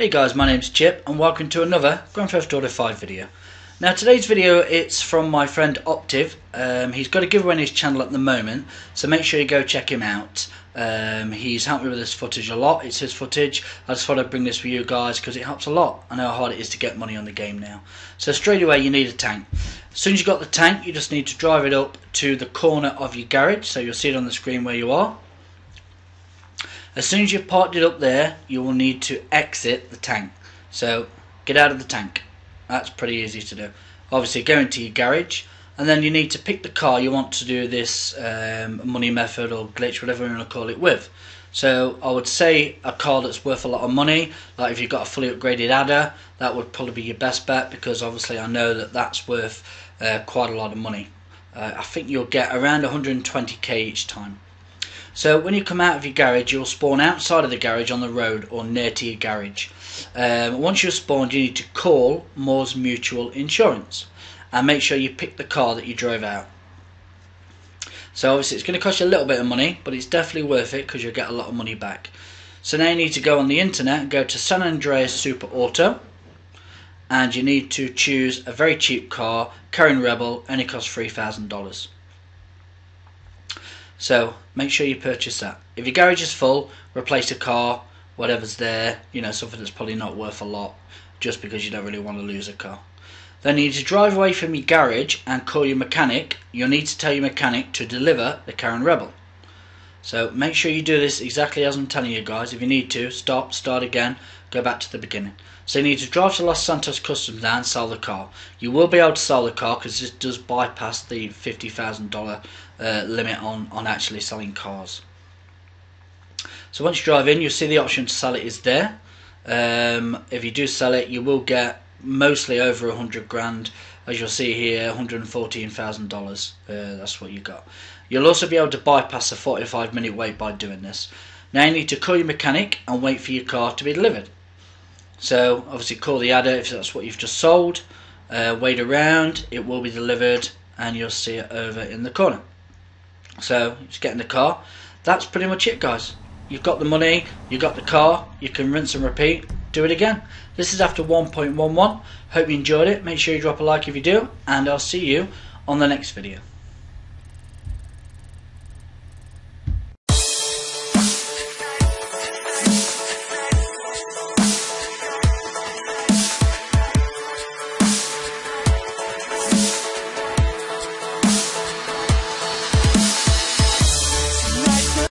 Hey guys, my name's Chip and welcome to another Grand Theft Auto 5 video. Now today's video, it's from my friend Optiv. He's got a giveaway on his channel at the moment, so make sure you go check him out. He's helped me with this footage a lot. It's his footage. I just thought I'd bring this for you guys because it helps a lot. I know how hard it is to get money on the game now. So straight away you need a tank. As soon as you've got the tank, you just need to drive it up to the corner of your garage, so you'll see it on the screen where you are. As soon as you've parked it up there, you will need to exit the tank. So get out of the tank. That's pretty easy to do. Obviously go into your garage, and then you need to pick the car you want to do this money method or glitch, whatever you want to call it, with. So I would say a car that's worth a lot of money, like if you've got a fully upgraded Adder, that would probably be your best bet, because obviously I know that that's worth quite a lot of money. I think you'll get around 120k each time. So when you come out of your garage, you'll spawn outside of the garage on the road or near to your garage. Once you're spawned, you need to call Moore's Mutual Insurance and make sure you pick the car that you drove out. So obviously it's going to cost you a little bit of money, but it's definitely worth it because you'll get a lot of money back. So now you need to go on the internet and go to San Andreas Super Auto, and you need to choose a very cheap car, Karin Rebel, and it costs $3,000. So make sure you purchase that. If your garage is full, replace a car, whatever's there, you know, something that's probably not worth a lot, just because you don't really want to lose a car. Then you need to drive away from your garage and call your mechanic. You'll need to tell your mechanic to deliver the Karin Rebel. So make sure you do this exactly as I'm telling you guys. If you need to, stop, start again, go back to the beginning. So you need to drive to Los Santos Customs now and sell the car. You will be able to sell the car because this does bypass the $50,000 limit on actually selling cars. So once you drive in, you'll see the option to sell it is there. If you do sell it, you will get mostly over 100 grand, as you'll see here, $114,000. That's what you got. You'll also be able to bypass a 45-minute wait by doing this. Now you need to call your mechanic and wait for your car to be delivered. So obviously call the Adder if that's what you've just sold. Wait around, it will be delivered, and you'll see it over in the corner. So just get in the car. That's pretty much it, guys. You've got the money, you've got the car, you can rinse and repeat. Do it again. This is after 1.11. Hope you enjoyed it. Make sure you drop a like if you do, and I'll see you on the next video.